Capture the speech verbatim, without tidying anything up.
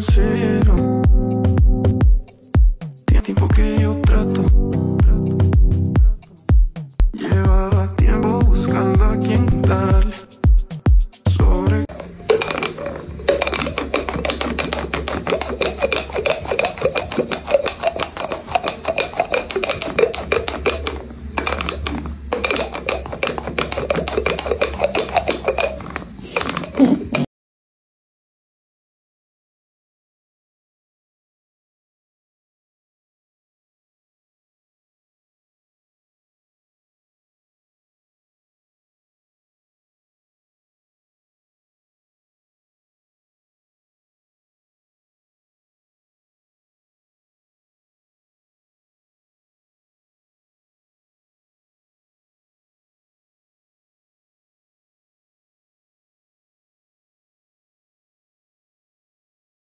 sincero.